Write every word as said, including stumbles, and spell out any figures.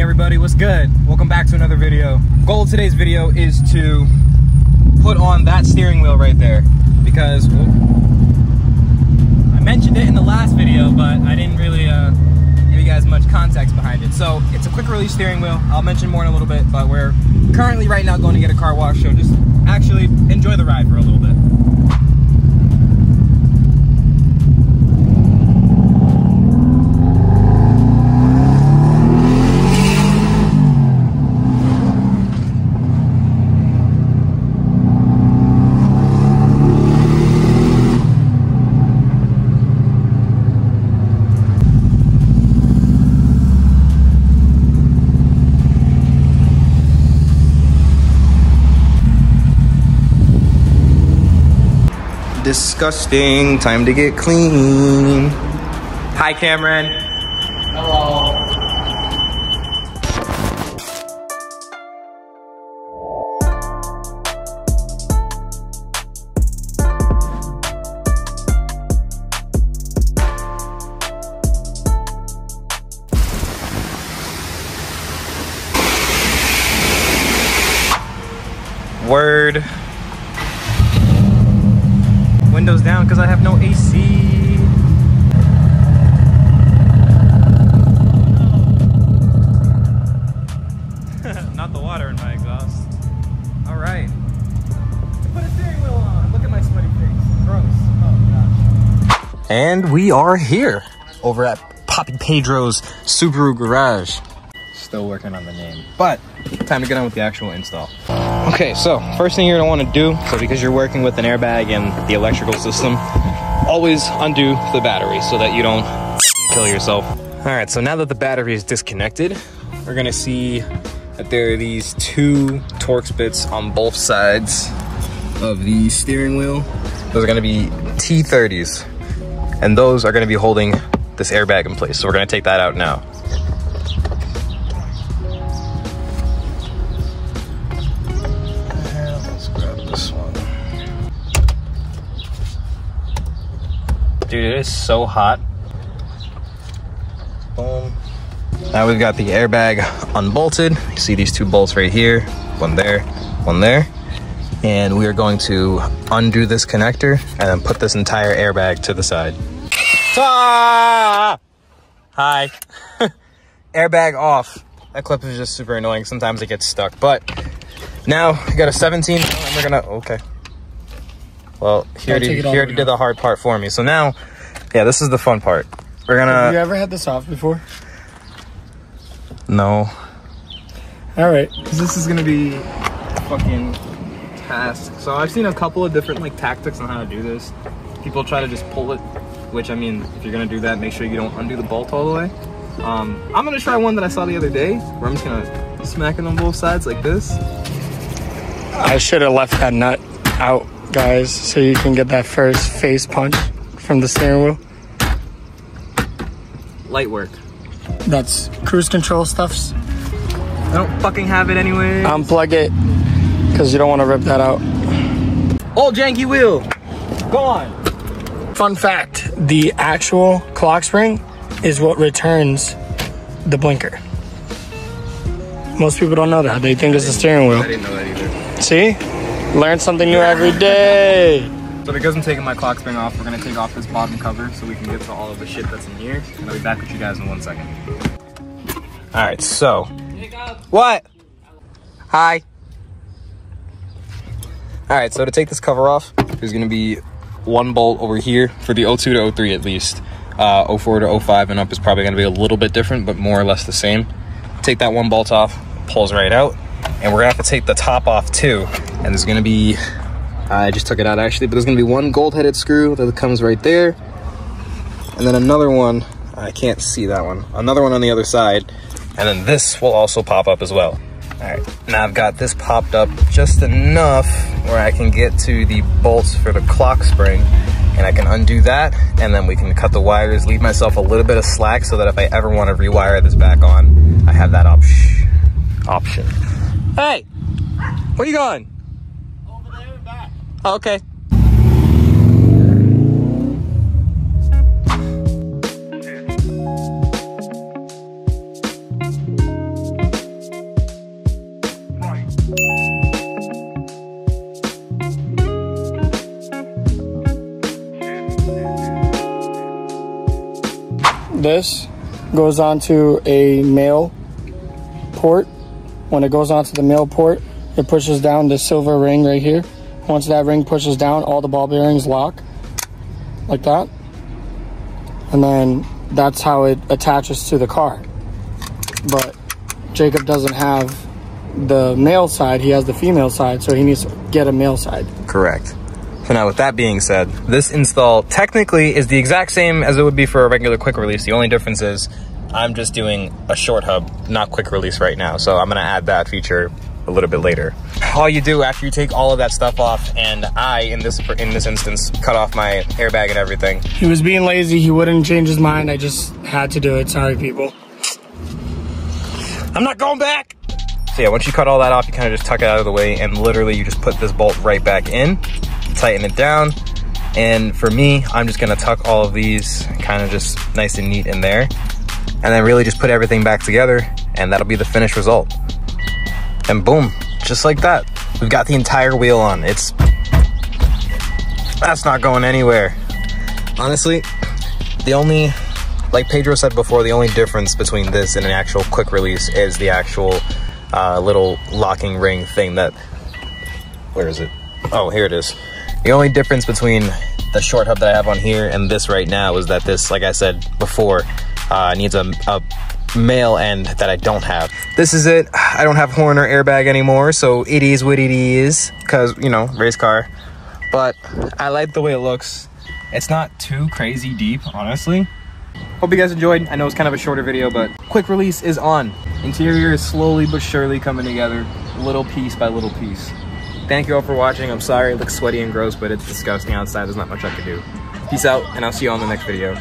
morning, everybody. What's good? Welcome back to another video. Goal of today's video is to put on that steering wheel right there, because I mentioned it in the last video, but I didn't really uh, give you guys much context behind it. So it's a quick release steering wheel. I'll mention more in a little bit, but we're currently right now going to get a car wash, so just actually enjoy the ride for a little bit. Disgusting. Time to get clean. Hi, Cameron. Hello. Word. Windows down because I have no A C. Not the water in my exhaust. All right. Put a steering wheel on. Look at my sweaty face. Gross. Oh gosh. And we are here over at Poppy Pedro's Subaru Garage. Still working on the name, but time to get on with the actual install. Okay, so first thing you're gonna want to do, so because you're working with an airbag and the electrical system, always undo the battery so that you don't kill yourself. All right, so now that the battery is disconnected, we're gonna see that there are these two Torx bits on both sides of the steering wheel. Those are gonna be T thirties, and those are gonna be holding this airbag in place. So we're gonna take that out now. Dude, it is so hot. Boom. Now we've got the airbag unbolted. You see these two bolts right here, one there, one there. And we are going to undo this connector and then put this entire airbag to the side. Ah! Hi. Airbag off. That clip is just super annoying. Sometimes it gets stuck, but now we got a seventeen and we're gonna, okay. Well, he already, he already did the hard part for me. So now, yeah, this is the fun part. We're gonna... Have you ever had this off before? No. All right, because this is gonna be a fucking task. So I've seen a couple of different like tactics on how to do this. People try to just pull it, which I mean, if you're gonna do that, make sure you don't undo the bolt all the way. Um, I'm gonna try one that I saw the other day, where I'm just gonna smack it on both sides like this. I should have left that nut out, guys, so you can get that first face punch from the steering wheel. Light work. That's cruise control stuffs. I don't fucking have it anyway. Unplug it, because you don't want to rip that out. Old janky wheel, gone. Fun fact, the actual clock spring is what returns the blinker. Most people don't know that. They think it's the steering wheel. I didn't know that either. See? Learn something new every day. So because I'm taking my clock spring off, we're gonna take off this bottom cover so we can get to all of the shit that's in here. And I'll be back with you guys in one second. All right, so. What? Hi. All right, so to take this cover off, there's gonna be one bolt over here for the oh two to oh three at least. Uh, oh four to oh five and up is probably gonna be a little bit different, but more or less the same. Take that one bolt off, pulls right out. And we're gonna have to take the top off too. And there's gonna be, I just took it out actually, but there's gonna be one gold-headed screw that comes right there. And then another one, I can't see that one. Another one on the other side. And then this will also pop up as well. All right, now I've got this popped up just enough where I can get to the bolts for the clock spring. And I can undo that, and then we can cut the wires, leave myself a little bit of slack so that if I ever wanna rewire this back on, I have that op- option. Hey, where you going? Over there and back. Oh, okay. this goes onto a male port. When it goes onto the male port, it pushes down this silver ring right here. Once that ring pushes down, all the ball bearings lock like that. And then that's how it attaches to the car. But Jacob doesn't have the male side, he has the female side, so he needs to get a male side. Correct. So now with that being said, this install technically is the exact same as it would be for a regular quick release. The only difference is I'm just doing a short hub, not quick release right now. So I'm gonna add that feature a little bit later. All you do after you take all of that stuff off, and I, in this in this instance, cut off my airbag and everything. He was being lazy, he wouldn't change his mind. I just had to do it, sorry people. I'm not going back. So yeah, once you cut all that off, you kind of just tuck it out of the way, and literally you just put this bolt right back in, tighten it down. And for me, I'm just gonna tuck all of these kind of just nice and neat in there, and then really just put everything back together, and that'll be the finished result. And boom, just like that, we've got the entire wheel on. It's, that's not going anywhere. Honestly, the only, like Pedro said before, the only difference between this and an actual quick release is the actual uh, little locking ring thing that, where is it? Oh, here it is. The only difference between the short hub that I have on here and this right now is that this, like I said before, uh, needs a, a male end that I don't have. This is it. I don't have horn or airbag anymore, so it is what it is, because, you know, race car. But I like the way it looks. It's not too crazy deep, honestly. Hope you guys enjoyed. I know it's kind of a shorter video, but quick release is on. Interior is slowly but surely coming together, little piece by little piece. Thank you all for watching. I'm sorry it looks sweaty and gross, but it's disgusting outside. There's not much I can do. Peace out, and I'll see you all in the next video.